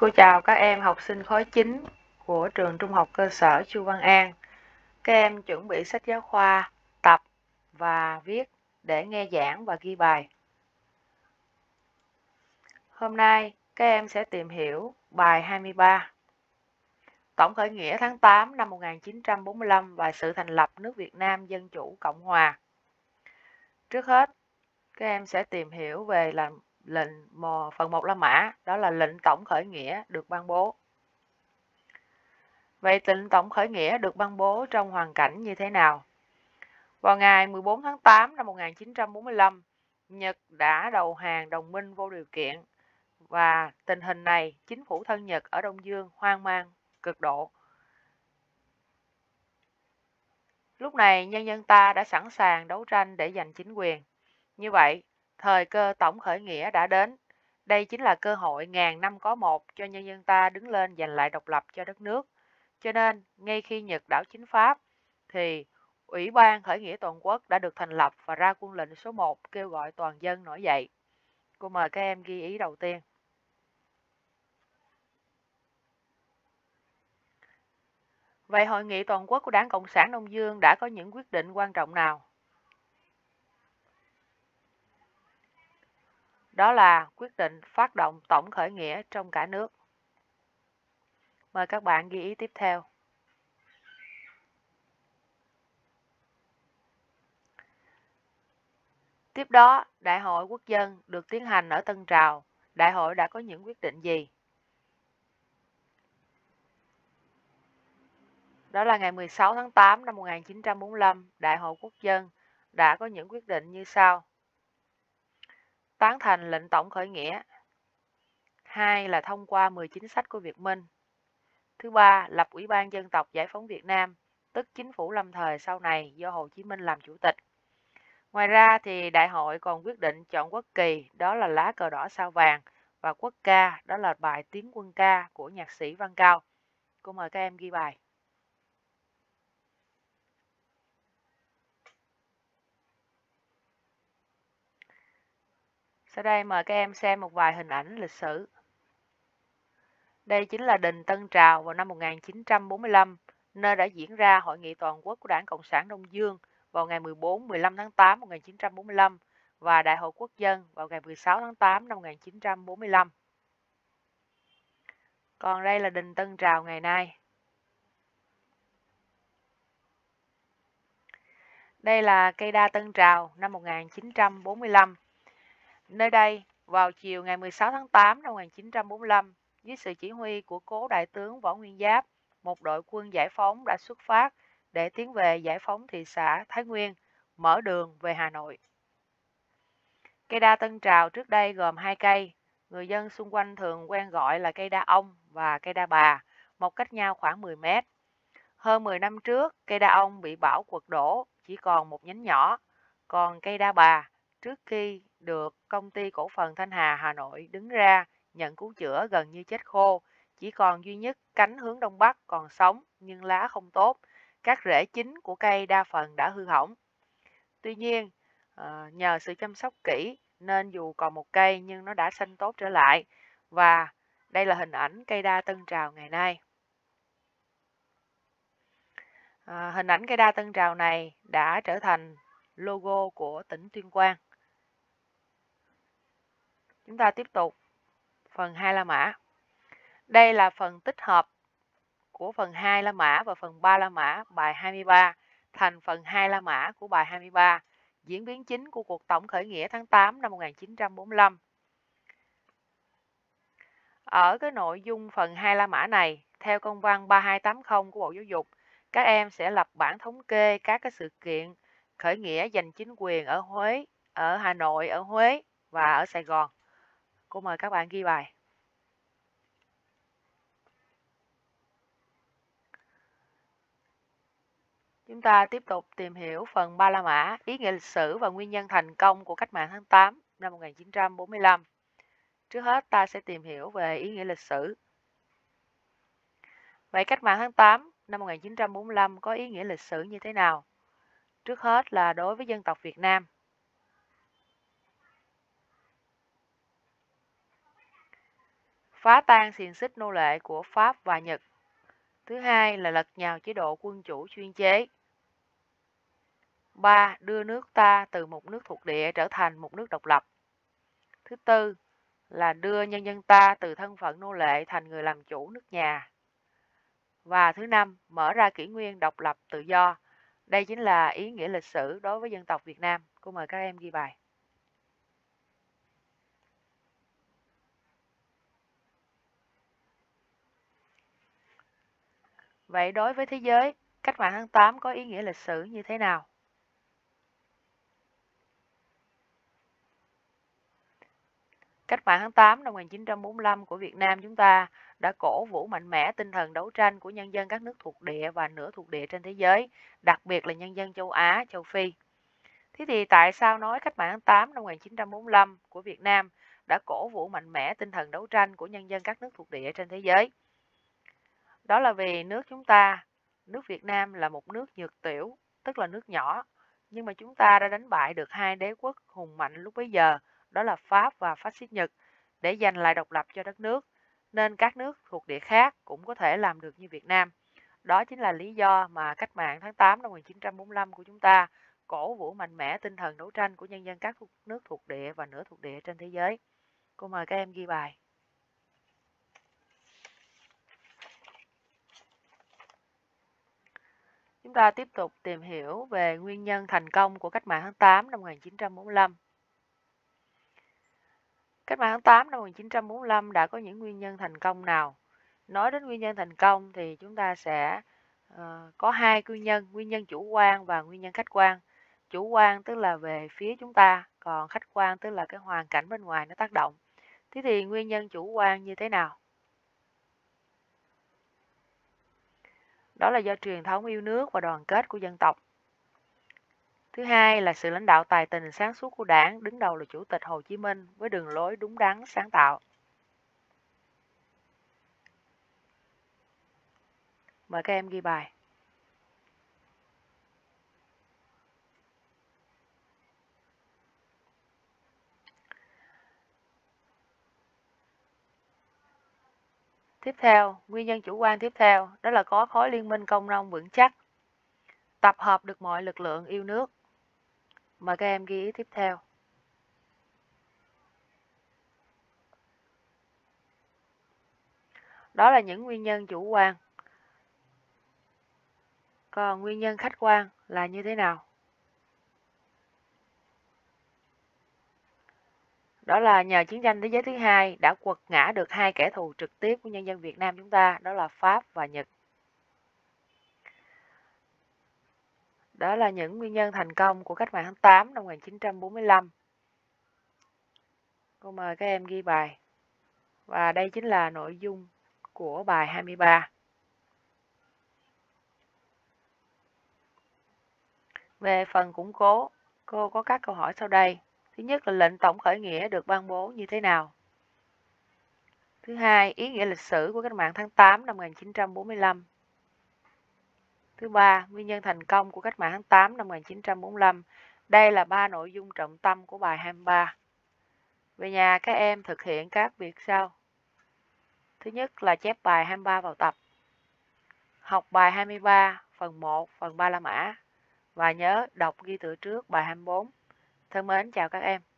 Cô chào các em học sinh khối 9 của trường trung học cơ sở Chu Văn An. Các em chuẩn bị sách giáo khoa, tập và viết để nghe giảng và ghi bài. Hôm nay các em sẽ tìm hiểu bài 23. Tổng khởi nghĩa tháng 8 năm 1945 và sự thành lập nước Việt Nam Dân Chủ Cộng Hòa. Trước hết, các em sẽ tìm hiểu về lệnh phần 1 La Mã, đó là lệnh tổng khởi nghĩa được ban bố. Vậy lệnh tổng khởi nghĩa được ban bố trong hoàn cảnh như thế nào? Vào ngày 14 tháng 8 năm 1945, Nhật đã đầu hàng đồng minh vô điều kiện và tình hình này chính phủ thân Nhật ở Đông Dương hoang mang cực độ. Lúc này nhân dân ta đã sẵn sàng đấu tranh để giành chính quyền. Như vậy, thời cơ tổng khởi nghĩa đã đến. Đây chính là cơ hội ngàn năm có một cho nhân dân ta đứng lên giành lại độc lập cho đất nước. Cho nên, ngay khi Nhật đảo chính Pháp, thì Ủy ban khởi nghĩa toàn quốc đã được thành lập và ra quân lệnh số 1 kêu gọi toàn dân nổi dậy. Cô mời các em ghi ý đầu tiên. Vậy hội nghị toàn quốc của Đảng Cộng sản Đông Dương đã có những quyết định quan trọng nào? Đó là quyết định phát động tổng khởi nghĩa trong cả nước. Mời các bạn ghi ý tiếp theo. Tiếp đó, Đại hội Quốc dân được tiến hành ở Tân Trào. Đại hội đã có những quyết định gì? Đó là ngày 16 tháng 8 năm 1945, Đại hội Quốc dân đã có những quyết định như sau. Tán thành lệnh tổng khởi nghĩa. 2 là thông qua 10 chính sách của Việt Minh. Thứ ba, lập Ủy ban Dân tộc Giải phóng Việt Nam, tức chính phủ lâm thời sau này do Hồ Chí Minh làm chủ tịch. Ngoài ra thì đại hội còn quyết định chọn quốc kỳ, đó là lá cờ đỏ sao vàng, và quốc ca, đó là bài Tiến quân ca của nhạc sĩ Văn Cao. Cô mời các em ghi bài. Sau đây mời các em xem một vài hình ảnh lịch sử. Đây chính là Đình Tân Trào vào năm 1945, nơi đã diễn ra hội nghị toàn quốc của Đảng Cộng sản Đông Dương vào ngày 14-15 tháng 8 năm 1945 và Đại hội Quốc dân vào ngày 16 tháng 8 năm 1945. Còn đây là Đình Tân Trào ngày nay. Đây là cây đa Tân Trào năm 1945. Nơi đây, vào chiều ngày 16 tháng 8 năm 1945, dưới sự chỉ huy của cố đại tướng Võ Nguyên Giáp, một đội quân giải phóng đã xuất phát để tiến về giải phóng thị xã Thái Nguyên, mở đường về Hà Nội. Cây đa Tân Trào trước đây gồm 2 cây, người dân xung quanh thường quen gọi là cây đa ông và cây đa bà, một cách nhau khoảng 10 mét. Hơn 10 năm trước, cây đa ông bị bão quật đổ, chỉ còn một nhánh nhỏ, còn cây đa bà trước khi được công ty cổ phần Thanh Hà Hà Nội đứng ra nhận cứu chữa gần như chết khô, chỉ còn duy nhất cánh hướng đông bắc còn sống nhưng lá không tốt, các rễ chính của cây đa phần đã hư hỏng. Tuy nhiên, nhờ sự chăm sóc kỹ nên dù còn một cây nhưng nó đã xanh tốt trở lại. Và đây là hình ảnh cây đa Tân Trào ngày nay. Hình ảnh cây đa Tân Trào này đã trở thành logo của tỉnh Tuyên Quang. Chúng ta tiếp tục phần 2 La Mã. Đây là phần tích hợp của phần 2 La Mã và phần 3 La Mã bài 23 thành phần 2 La Mã của bài 23, diễn biến chính của cuộc tổng khởi nghĩa tháng 8 năm 1945. Ở cái nội dung phần 2 La Mã này, theo công văn 3280 của Bộ Giáo dục, các em sẽ lập bản thống kê các cái sự kiện khởi nghĩa giành chính quyền ở Huế, ở Hà Nội, ở Huế và ở Sài Gòn. Cô mời các bạn ghi bài. Chúng ta tiếp tục tìm hiểu phần 3 La Mã, ý nghĩa lịch sử và nguyên nhân thành công của cách mạng tháng 8 năm 1945. Trước hết ta sẽ tìm hiểu về ý nghĩa lịch sử. Vậy cách mạng tháng 8 năm 1945 có ý nghĩa lịch sử như thế nào? Trước hết là đối với dân tộc Việt Nam. phá tan xiềng xích nô lệ của Pháp và Nhật. Thứ hai là lật nhào chế độ quân chủ chuyên chế. 3. Đưa nước ta từ một nước thuộc địa trở thành một nước độc lập. Thứ tư là đưa nhân dân ta từ thân phận nô lệ thành người làm chủ nước nhà. Và thứ năm, mở ra kỷ nguyên độc lập tự do. Đây chính là ý nghĩa lịch sử đối với dân tộc Việt Nam. Cô mời các em ghi bài. Vậy đối với thế giới, cách mạng tháng 8 có ý nghĩa lịch sử như thế nào? Cách mạng tháng 8 năm 1945 của Việt Nam chúng ta đã cổ vũ mạnh mẽ tinh thần đấu tranh của nhân dân các nước thuộc địa và nửa thuộc địa trên thế giới, đặc biệt là nhân dân châu Á, châu Phi. Thế thì tại sao nói cách mạng tháng 8 năm 1945 của Việt Nam đã cổ vũ mạnh mẽ tinh thần đấu tranh của nhân dân các nước thuộc địa trên thế giới? Đó là vì nước chúng ta, nước Việt Nam là một nước nhược tiểu, tức là nước nhỏ, nhưng mà chúng ta đã đánh bại được hai đế quốc hùng mạnh lúc bấy giờ, đó là Pháp và Phát xít Nhật, để giành lại độc lập cho đất nước, nên các nước thuộc địa khác cũng có thể làm được như Việt Nam. Đó chính là lý do mà cách mạng tháng 8 năm 1945 của chúng ta cổ vũ mạnh mẽ tinh thần đấu tranh của nhân dân các nước thuộc địa và nửa thuộc địa trên thế giới. Cô mời các em ghi bài. Chúng ta tiếp tục tìm hiểu về nguyên nhân thành công của cách mạng tháng 8 năm 1945. Cách mạng tháng 8 năm 1945 đã có những nguyên nhân thành công nào? Nói đến nguyên nhân thành công thì chúng ta sẽ có hai nguyên nhân chủ quan và nguyên nhân khách quan. Chủ quan tức là về phía chúng ta, còn khách quan tức là cái hoàn cảnh bên ngoài nó tác động. Thế thì nguyên nhân chủ quan như thế nào? Đó là do truyền thống yêu nước và đoàn kết của dân tộc. Thứ hai là sự lãnh đạo tài tình sáng suốt của Đảng, đứng đầu là Chủ tịch Hồ Chí Minh với đường lối đúng đắn, sáng tạo. Mời các em ghi bài. Tiếp theo, nguyên nhân chủ quan tiếp theo đó là có khối liên minh công nông vững chắc, tập hợp được mọi lực lượng yêu nước. Mời các em ghi ý tiếp theo. Đó là những nguyên nhân chủ quan. Còn nguyên nhân khách quan là như thế nào? Đó là nhờ chiến tranh thế giới thứ hai đã quật ngã được hai kẻ thù trực tiếp của nhân dân Việt Nam chúng ta, đó là Pháp và Nhật. Đó là những nguyên nhân thành công của cách mạng tháng 8 năm 1945. Cô mời các em ghi bài. Và đây chính là nội dung của bài 23. Về phần củng cố, cô có các câu hỏi sau đây. Thứ nhất là lệnh tổng khởi nghĩa được ban bố như thế nào? Thứ hai, ý nghĩa lịch sử của cách mạng tháng 8 năm 1945. Thứ ba, nguyên nhân thành công của cách mạng tháng 8 năm 1945. Đây là ba nội dung trọng tâm của bài 23. Về nhà các em thực hiện các việc sau. Thứ nhất là chép bài 23 vào tập. Học bài 23, phần 1, phần 3 La Mã. Và nhớ đọc ghi tựa trước bài 24. Thân mến chào các em.